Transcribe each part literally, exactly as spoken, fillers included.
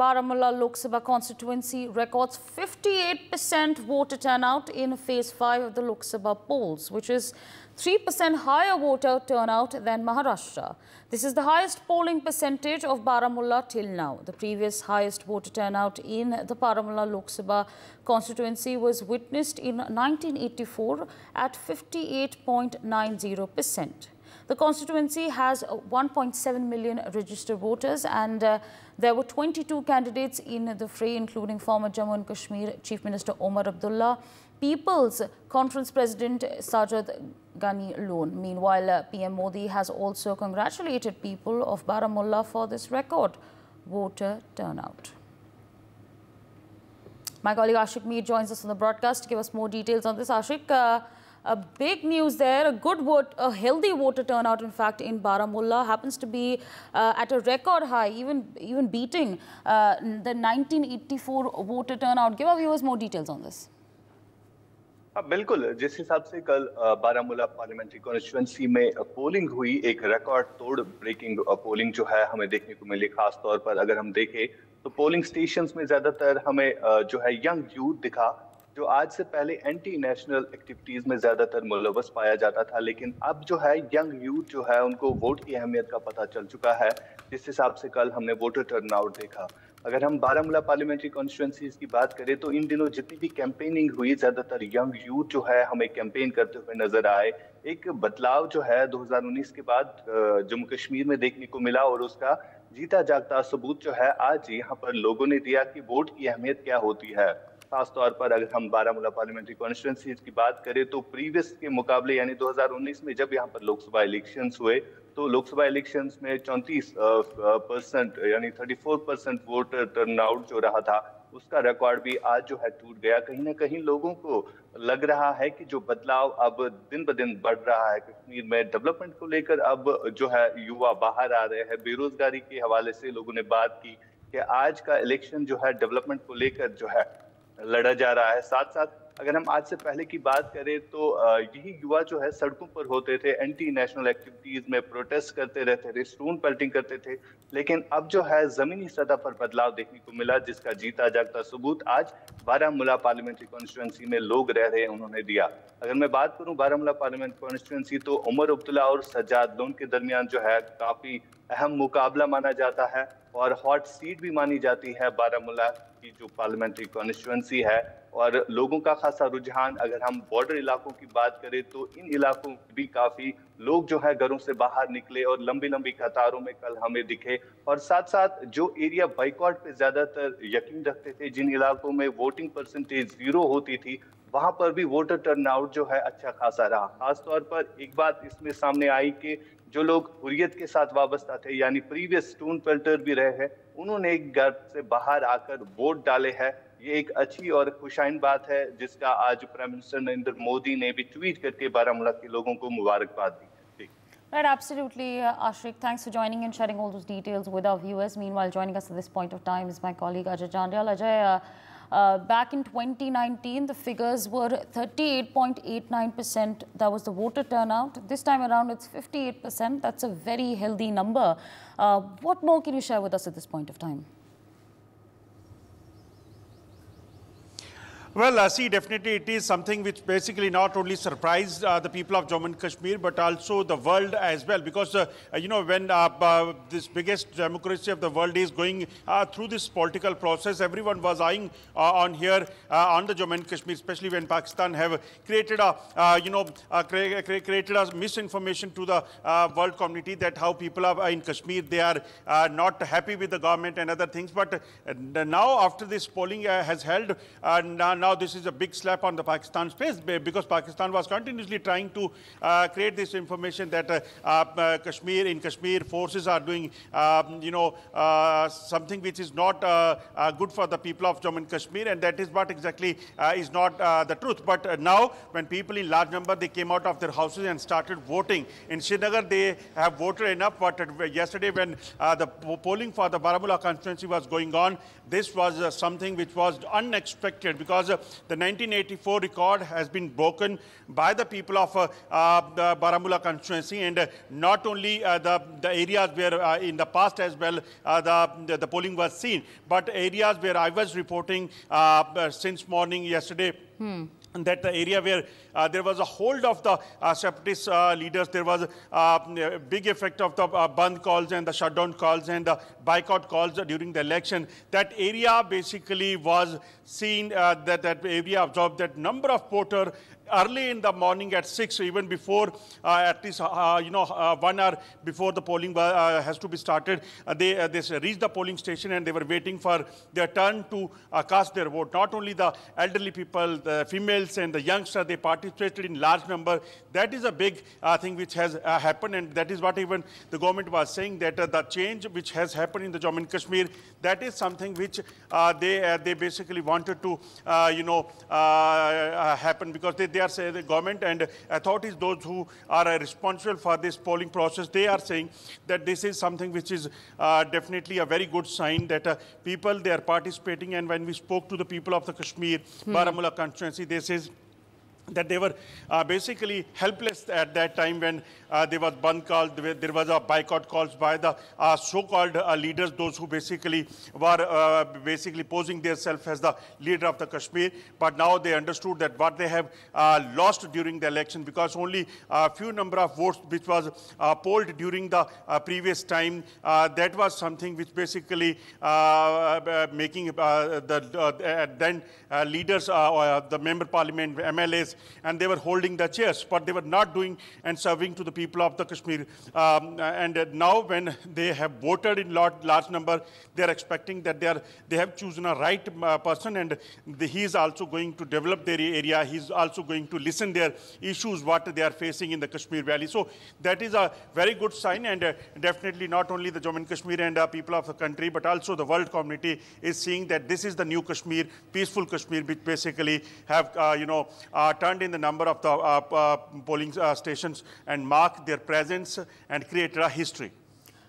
Baramulla Lok Sabha constituency records fifty-eight percent voter turnout in phase five of the Lok Sabha polls, which is three percent higher voter turnout than Maharashtra. This is the highest polling percentage of Baramulla till now. The previous highest voter turnout in the Baramulla Lok Sabha constituency was witnessed in nineteen eighty-four at fifty-eight point nine zero percent. The constituency has one point seven million registered voters, and uh, there were twenty-two candidates in the fray, including former Jammu and Kashmir Chief Minister Omar Abdullah, People's Conference President Sajad Ghani Lone. Meanwhile, uh, P M Modi has also congratulated people of Baramulla for this record voter turnout. My colleague Ashik Mir joins us on the broadcast to give us more details on this. Ashik, uh, a big news there, a good vote, a healthy voter turnout, in fact, in Baramulla happens to be uh, at a record high, even even beating uh, the nineteen eighty-four voter turnout. Give our viewers more details on this. हाँ बिल्कुल, जिस हिसाब से कल Baramulla parliamentary constituency में polling हुई, एक record तोड़ ब्रेकिंग पोलिंग जो है हमें देखने को मिली। खास तौर पर अगर हम देखें तो पोलिंग स्टेशंस में ज़्यादातर हमें जो है यंग यूथ दिखा, जो आज से पहले एंटी नेशनल एक्टिविटीज़ में ज़्यादातर मुलवस पाया जाता था, लेकिन अब जो है यंग यूथ जो है उनको वोट की अहमियत का पता चल चुका है, जिस हिसाब से कल हमने वोटर टर्नआउट देखा। अगर हम बारामूला पार्लियामेंट्री कॉन्स्टिट्यूएंसीज की बात करें तो इन दिनों जितनी भी कैंपेनिंग हुई, ज़्यादातर यंग यूथ जो है हमें कैंपेन करते हुए नजर आए। एक बदलाव जो है दो हज़ार उन्नीस के बाद जम्मू कश्मीर में देखने को मिला, और उसका जीता जागता सबूत जो है आज यहाँ पर लोगों ने दिया कि वोट की अहमियत क्या होती है। खास तौर पर अगर हम बारामूला पार्लियामेंट्री कॉन्स्टिट्यूएंसीज की बात करें तो प्रीवियस के मुकाबले, यानी दो हज़ार उन्नीस में जब यहाँ पर लोकसभा इलेक्शंस हुए, तो लोकसभा इलेक्शंस में चौंतीस परसेंट यानी चौंतीस परसेंट वोटर टर्नआउट जो रहा था, उसका रिकॉर्ड भी आज जो है टूट गया। कहीं ना कहीं लोगों को लग रहा है कि जो बदलाव अब दिन ब दिन बढ़ रहा है कश्मीर में, डेवलपमेंट को लेकर अब जो है युवा बाहर आ रहे हैं। बेरोजगारी के हवाले से लोगों ने बात की कि आज का इलेक्शन जो है डेवलपमेंट को लेकर जो है लड़ा जा रहा है। साथ साथ अगर हम आज से पहले की बात करें तो यही युवा जो है सड़कों पर होते थे, एंटी नेशनल एक्टिविटीज में प्रोटेस्ट करते रहते थे, स्टोन पेल्टिंग करते थे, लेकिन अब जो है जमीनी सतह पर बदलाव देखने को मिला, जिसका जीता जागता सबूत आज बारामूला पार्लियामेंट्री कॉन्स्टिट्यूएंसी में लोग रह रहे हैं उन्होंने दिया। अगर मैं बात करूं बारामूला पार्लियामेंट्री कॉन्स्टिट्यूएंसी तो उमर अब्दुल्ला और सजाद लोन के दरमियान जो है काफी अहम मुकाबला माना जाता है, और हॉट सीट भी मानी जाती है बारामूला की जो पार्लियामेंट्री कॉन्स्टिट्यूएंसी है, और लोगों का खासा रुझान। अगर हम बॉर्डर इलाकों की बात करें तो इन इलाकों में भी काफ़ी लोग जो है घरों से बाहर निकले और लंबी लंबी कतारों में कल हमें दिखे, और साथ साथ जो एरिया बाइकॉट पे ज़्यादातर यकीन रखते थे, जिन इलाकों में वोटिंग परसेंटेज जीरो होती थी, वहाँ पर भी वोटर टर्नआउट जो है अच्छा खासा रहा। खासतौर पर एक बात इसमें सामने आई कि जो लोग हुर्रियत के साथ वाबस्ता थे, यानी प्रीवियस स्टोन पेल्टर भी रहे हैं, उन्होंने एक घर से बाहर आकर वोट डाले हैं। ये एक अच्छी और खुशाइन बात है, जिसका आज प्राइम मिनिस्टर नरेंद्र मोदी ने भी ट्वीट करके बारामूला के लोगों को मुबारकबाद दी। Right, absolutely, Ashrik. Thanks for joining and sharing all those details with our viewers. Meanwhile, joining us at this point of time is my colleague Ajay Jandial. Ajay, uh, uh, back in twenty nineteen, the figures were thirty-eight point eight nine percent. That was the voter turnout. This time around, it's fifty-eight percent. That's a very healthy number. Uh, what more can you share with us at this point of time? Well, uh, see, definitely it is something which basically not only surprised uh, the people of Jammu and Kashmir, but also the world as well. Because, uh, you know, when uh, uh, this biggest democracy of the world is going uh, through this political process, everyone was eyeing uh, on here, uh, on the Jammu and Kashmir, especially when Pakistan have created a, uh, you know, uh, cre cre created a misinformation to the uh, world community that how people are in Kashmir, they are uh, not happy with the government and other things. But uh, now, after this polling uh, has held, uh, now, Now this is a big slap on the Pakistan's face, because Pakistan was continuously trying to uh, create this information that uh, uh, Kashmir, in Kashmir, forces are doing, um, you know, uh, something which is not uh, uh, good for the people of Jammu and Kashmir, and that is what exactly uh, is not uh, the truth. But uh, now, when people in large number, they came out of their houses and started voting. In Srinagar, they have voted enough, but yesterday when uh, the polling for the Baramulla constituency was going on, this was uh, something which was unexpected, because the nineteen eighty-four record has been broken by the people of uh, uh, the Baramulla constituency, and uh, not only uh, the, the areas where uh, in the past as well uh, the, the, the polling was seen, but areas where I was reporting uh, uh, since morning yesterday. Hmm. And that the area where uh, there was a hold of the uh, separatist uh, leaders, there was uh, a big effect of the uh, band calls and the shutdown calls and the boycott calls during the election. That area basically was seen, uh, that, that area absorbed that number of porter early in the morning at six, even before uh, at least uh, you know uh, one hour before the polling uh, has to be started. Uh, they uh, they reached the polling station and they were waiting for their turn to uh, cast their vote. Not only the elderly people, the females and the youngsters, they participated in large number. That is a big uh, thing which has uh, happened, and that is what even the government was saying, that uh, the change which has happened in the Jammu and Kashmir, that is something which uh, they uh, they basically wanted to uh, you know uh, uh, happen, because they, they are saying the government and authorities, those who are responsible for this polling process, they are saying that this is something which is uh, definitely a very good sign that uh, people, they are participating. And when we spoke to the people of the Kashmir, hmm. Baramulla constituency, they say that they were uh, basically helpless at that time when uh, there was band call, there was a boycott calls by the uh, so-called uh, leaders, those who basically were uh, basically posing themselves as the leader of the Kashmir. But now they understood that what they have uh, lost during the election, because only a few number of votes which was uh, polled during the uh, previous time, uh, that was something which basically uh, uh, making uh, the uh, then uh, leaders, uh, uh, the member parliament, M L As, and they were holding the chairs, but they were not doing and serving to the people of the Kashmir. Um, and now when they have voted in lot, large number, they are expecting that they are they have chosen a right uh, person, and the, he is also going to develop their area. He is also going to listen their issues, what they are facing in the Kashmir Valley. So that is a very good sign, and uh, definitely not only the Jammu and Kashmir and uh, people of the country, but also the world community is seeing that this is the new Kashmir, peaceful Kashmir, which basically have, uh, you know, uh, turned in the number of the uh, uh, polling uh, stations and marked their presence and created a history.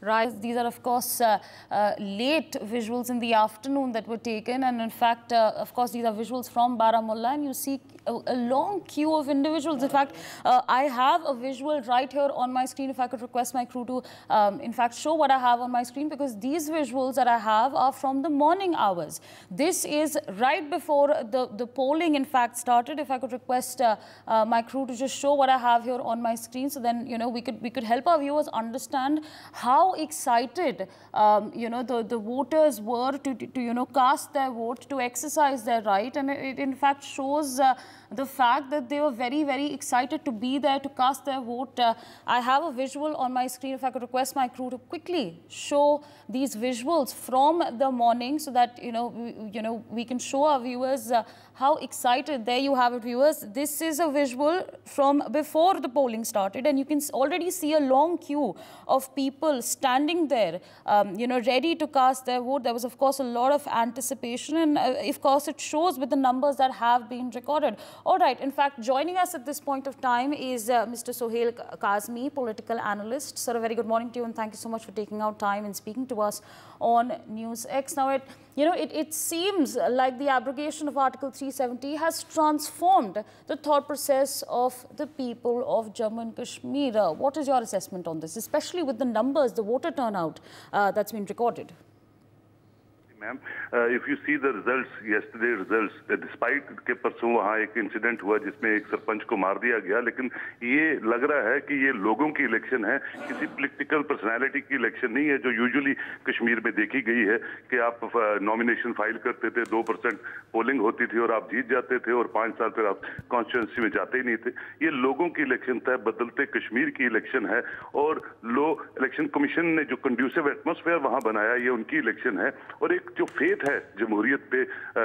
Right. These are, of course, uh, uh, late visuals in the afternoon that were taken. And in fact, uh, of course, these are visuals from Baramulla. And you see a, a long queue of individuals. In fact, uh, I have a visual right here on my screen. If I could request my crew to, um, in fact, show what I have on my screen, because these visuals that I have are from the morning hours. This is right before the, the polling, in fact, started. If I could request uh, uh, my crew to just show what I have here on my screen. So then, you know, we could, we could help our viewers understand how excited um, you know the the voters were to, to, to you know cast their vote, to exercise their right. And it, it in fact shows uh, the fact that they were very very excited to be there to cast their vote. uh, I have a visual on my screen. If I could request my crew to quickly show these visuals from the morning, so that you know we, you know we can show our viewers uh, how excited. There you have it, viewers. This is a visual from before the polling started, and you can already see a long queue of people standing there, um, you know, ready to cast their vote. There was, of course, a lot of anticipation, and uh, of course, it shows with the numbers that have been recorded. All right. In fact, joining us at this point of time is uh, Mister Sohail Kazmi, political analyst. Sir, a very good morning to you, and thank you so much for taking out time and speaking to us on NewsX. Now, it, you know, it, it seems like the abrogation of Article three seventy has transformed the thought process of the people of Jammu and Kashmir. Uh, what is your assessment on this, especially with the numbers, the voter turnout uh, that's been recorded? Ma'am, if you see the results, yesterday results, despite के परसों वहाँ एक incident हुआ जिसमें एक सरपंच को मार दिया गया, लेकिन ये लग रहा है कि ये लोगों की इलेक्शन है, किसी पॉलिटिकल पर्सनालिटी की इलेक्शन नहीं है जो यूजुअली कश्मीर में देखी गई है कि आप नॉमिनेशन फाइल करते थे, दो परसेंट पोलिंग होती थी और आप जीत जाते थे और पाँच साल फिर आप कॉन्स्टिट्यूंसी में जाते ही नहीं थे. ये लोगों की इलेक्शन था, बदलते कश्मीर की इलेक्शन है, और लो इलेक्शन कमीशन ने जो कंड्यूसिव एटमोसफेयर वहाँ बनाया, ये उनकी इलेक्शन है. और एक जो फेथ है जमहूरियत पे,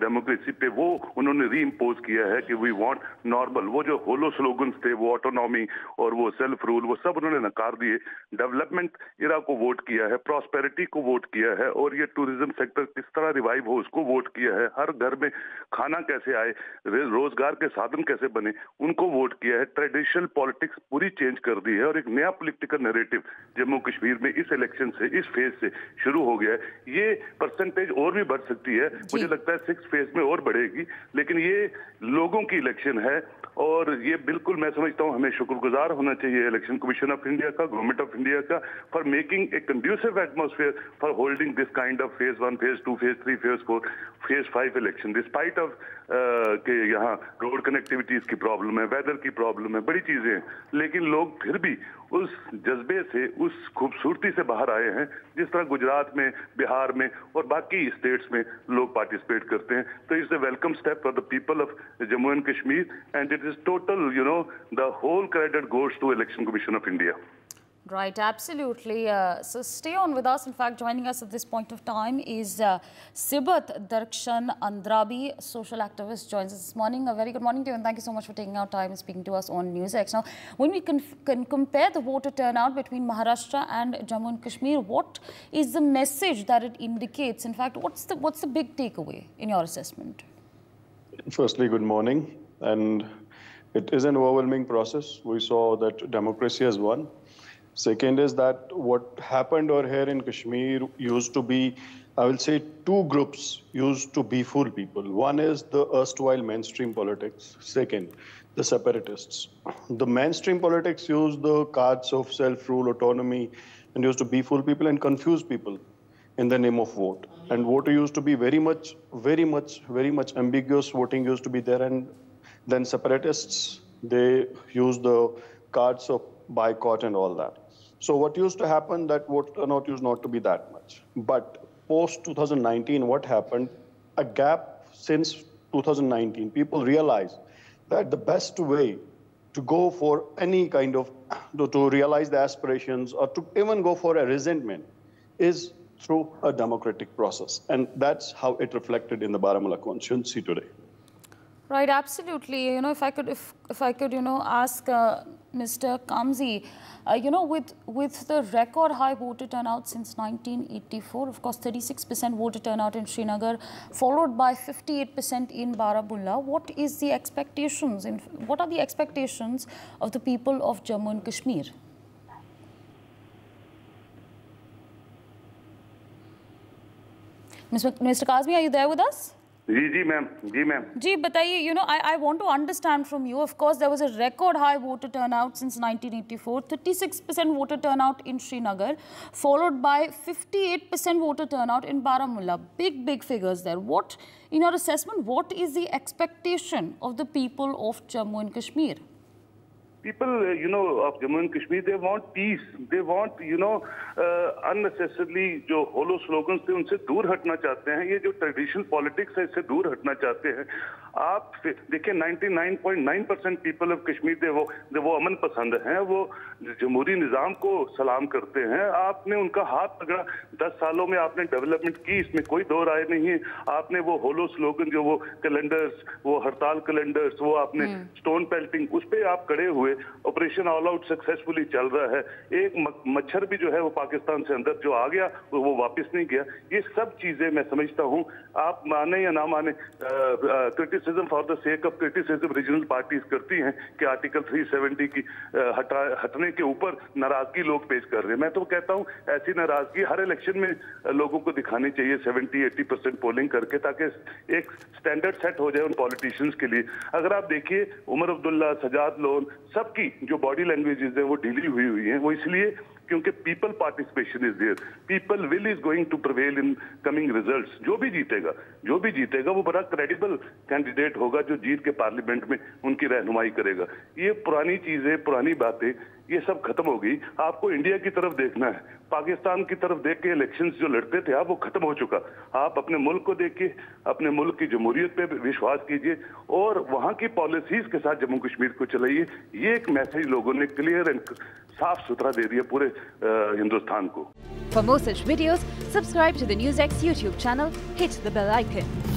डेमोक्रेसी पे, वो उन्होंने री इम्पोज किया है कि वी वांट नॉर्मल. वो जो होलो स्लोगन्स थे, वो ऑटोनॉमी और वो सेल्फ रूल, वो सब उन्होंने नकार दिए. डेवलपमेंट इरा को वोट किया है, प्रॉस्पेरिटी को वोट किया है, और ये टूरिज्म सेक्टर किस तरह रिवाइव हो उसको वोट किया है, हर घर में खाना कैसे आए, रोजगार के साधन कैसे बने, उनको वोट किया है. ट्रेडिशनल पॉलिटिक्स पूरी चेंज कर दी है, और एक नया पॉलिटिकल नैरेटिव जम्मू कश्मीर में इस इलेक्शन से, इस फेज से शुरू हो गया है. ये परसेंटेज परसेंटेज और भी बढ़ सकती है, मुझे लगता है सिक्स फेज में और बढ़ेगी, लेकिन ये लोगों की इलेक्शन है और ये बिल्कुल मैं समझता हूँ हमें शुक्रगुजार होना चाहिए इलेक्शन कमीशन ऑफ इंडिया का, गवर्नमेंट ऑफ इंडिया का, for making a conducive atmosphere for holding this kind of phase one, phase two, phase three, phase four, phase five election, despite of के यहाँ रोड कनेक्टिविटीज की problem है, weather की problem है, बड़ी चीजें हैं, लेकिन लोग फिर भी उस जज्बे से, उस खूबसूरती से बाहर आए हैं जिस तरह गुजरात में, बिहार में और बाकी स्टेट्स में लोग पार्टिसिपेट करते हैं। तो it's a welcome step for the people of Jammu and Kashmir and it is total, you know, the whole credit goes to election commission of India. Right, absolutely. Uh, so stay on with us. In fact, joining us at this point of time is uh, Sibhat Darshan Andrabi, social activist, joins us this morning. A very good morning to you and thank you so much for taking out time and speaking to us on NewsX. Now, when we can, can compare the voter turnout between Maharashtra and Jammu and Kashmir, what is the message that it indicates? In fact, what's the, what's the big takeaway in your assessment? Firstly, good morning. And it is an overwhelming process. We saw that democracy has won. Second is that what happened over here in Kashmir used to be, I will say, two groups used to befool people. One is the erstwhile mainstream politics. Second, the separatists. The mainstream politics used the cards of self-rule, autonomy, and used to befool people and confuse people in the name of vote. And vote used to be very much, very much, very much ambiguous. Voting used to be there. And then separatists, they used the cards of boycott and all that. So what used to happen, that vote turnout used not to be that much. But post twenty nineteen, what happened, a gap since twenty nineteen, people realized that the best way to go for any kind of, to, to realize the aspirations or to even go for a resentment is through a democratic process. And that's how it reflected in the Baramulla constituency today. Right, absolutely. You know, if I could, if, if I could, you know, ask uh, Mister Kamzi, uh, you know, with with the record high voter turnout since nineteen eighty-four, of course, thirty-six percent voter turnout in Srinagar, followed by fifty-eight percent in Baramulla. What is the expectations? In what are the expectations of the people of Jammu and Kashmir? Mister Kazmi, are you there with us? जी जी ma'am, जी ma'am जी बताइए. You know I I want to understand from you, of course there was a record high voter turnout since nineteen eighty-four, thirty-six percent voter turnout in Srinagar, followed by fifty-eight percent voter turnout in Baramulla. Big big figures there. What in your assessment, what is the expectation of the people of Jammu and Kashmir? People, you know, of Jammu and Kashmir, they want peace. They want, you know, uh, unnecessarily जो hollow slogans थे उनसे दूर हटना चाहते हैं. ये जो traditional politics है इससे दूर हटना चाहते हैं. आप देखिए ninety-nine point nine percent people of Kashmir, they वो they वो अमन पसंद हैं, वो जमहूरी निज़ाम को सलाम करते हैं. आपने उनका हाथ पकड़ा, दस सालों में आपने डेवलपमेंट की, इसमें कोई दो राय नहीं है. आपने वो hollow slogan जो वो कैलेंडर्स, वो हड़ताल कैलेंडर्स, वो आपने स्टोन पेल्टिंग, उस पर आप खड़े हुए. ऑपरेशन ऑल आउट सक्सेसफुली चल रहा है. एक मच्छर भी जो है वो पाकिस्तान से अंदर जो आ गया वो वापस नहीं गया. ये सब चीजें मैं समझता हूँ, आप माने या ना माने, criticism for the sake of criticism regional parties करती हैं कि आर्टिकल तीन सौ सत्तर की uh, हटा हटने के ऊपर नाराजगी लोग पेश कर रहे हैं. मैं तो कहता हूँ ऐसी नाराजगी हर इलेक्शन में लोगों को दिखानी चाहिए, सेवेंटी एट्टी परसेंट पोलिंग करके, ताकि एक स्टैंडर्ड सेट हो जाए उन पॉलिटिशियंस के लिए. अगर आप देखिए उमर अब्दुल्ला, सजाद लोन, सबकी जो बॉडी लैंग्वेजेस है वो ढीली हुई हुई हैं. वो इसलिए क्योंकि people participation is there, people will is going to prevail in coming results. जो भी जीतेगा, जो भी जीतेगा वो बड़ा क्रेडिबल कैंडिडेट होगा जो जीत के पार्लियामेंट में उनकी रहनुमाई करेगा. ये पुरानी चीजें, पुरानी बातें, ये सब खत्म हो गई. आपको इंडिया की तरफ देखना है, पाकिस्तान की तरफ देख के इलेक्शंस जो लड़ते थे आप, वो खत्म हो चुका. आप अपने मुल्क को देखिए, अपने मुल्क की जमहूरियत पे विश्वास कीजिए और वहाँ की पॉलिसीज के साथ जम्मू कश्मीर को चलाइए. ये एक मैसेज लोगों ने क्लियर एंड साफ सुथरा दे दिया पूरे हिंदुस्तान को. For more such videos subscribe to the news X YouTube channel, hit the bell icon.